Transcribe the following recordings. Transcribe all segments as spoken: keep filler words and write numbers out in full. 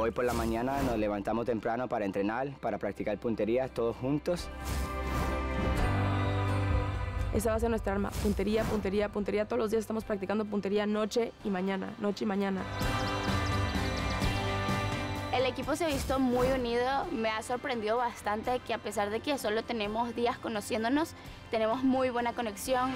Hoy por la mañana nos levantamos temprano para entrenar, para practicar puntería, todos juntos. Esa va a ser nuestra arma, puntería, puntería, puntería. Todos los días estamos practicando puntería noche y mañana, noche y mañana. El equipo se ha visto muy unido, me ha sorprendido bastante que a pesar de que solo tenemos días conociéndonos, tenemos muy buena conexión.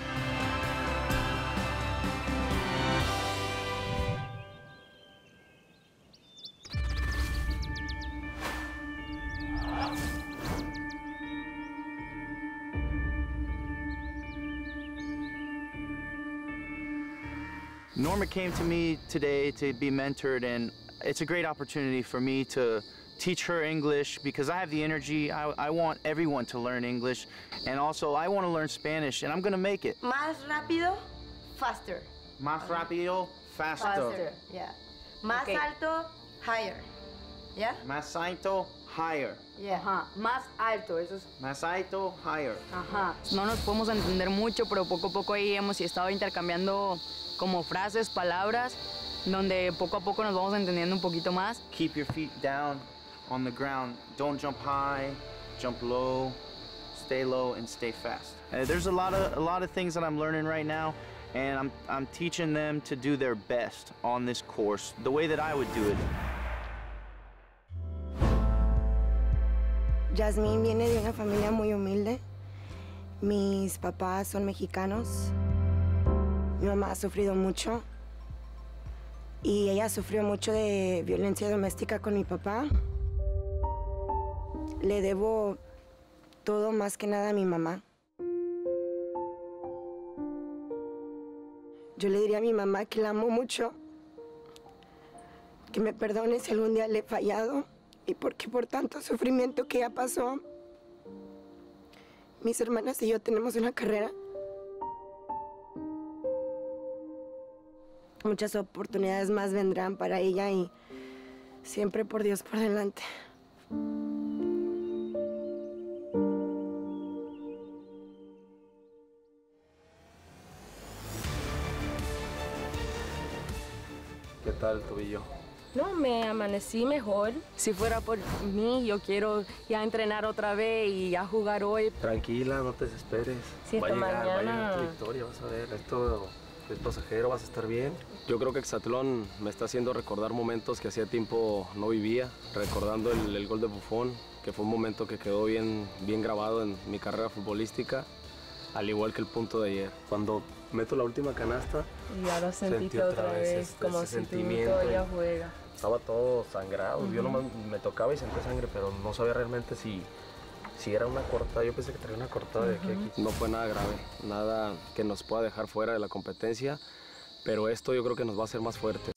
Norma came to me today to be mentored, and it's a great opportunity for me to teach her English because I have the energy. I, I want everyone to learn English, and also I want to learn Spanish, and I'm going to make it. Más rápido, faster. Más okay. rápido, faster. Faster, yeah. Más okay. alto, higher. Yeah? Más alto, higher. Yeah. Ajá. Más alto, eso es. Más alto, higher. Ajá. No nos podemos entender mucho, pero poco a poco ahí hemos estado intercambiando como frases, palabras, donde poco a poco nos vamos entendiendo un poquito más. Keep your feet down on the ground. Don't jump high, jump low, stay low and stay fast. Uh, there's a lot of a lot of things that I'm learning right now, and I'm I'm teaching them to do their best on this course, the way that I would do it. Yasmín viene de una familia muy humilde. Mis papás son mexicanos. Mi mamá ha sufrido mucho y ella sufrió mucho de violencia doméstica con mi papá. Le debo todo más que nada a mi mamá. Yo le diría a mi mamá que la amo mucho, que me perdone si algún día le he fallado y porque por tanto sufrimiento que ella pasó, mis hermanas y yo tenemos una carrera. Muchas oportunidades más vendrán para ella y siempre por Dios por delante. ¿Qué tal el tobillo? No, me amanecí mejor. Si fuera por mí, yo quiero ya entrenar otra vez y ya jugar hoy. Tranquila, no te desesperes. Si va a llegar, mañana... va a llegar tu victoria, vas a ver, esto... El pasajero, vas a estar bien. Yo creo que Hexatlón me está haciendo recordar momentos que hacía tiempo no vivía, recordando el, el gol de Buffon, que fue un momento que quedó bien, bien grabado en mi carrera futbolística, al igual que el punto de ayer. Cuando meto la última canasta, ya lo sentí, sentí otra, otra vez, este, como ese si sentimiento. Ya juega. Estaba todo sangrado, uh-huh. Yo nomás me tocaba y sentía sangre, pero no sabía realmente si... Si era una cortada, yo pensé que traía una cortada de aquí a aquí. No fue nada grave, nada que nos pueda dejar fuera de la competencia, pero esto yo creo que nos va a hacer más fuertes.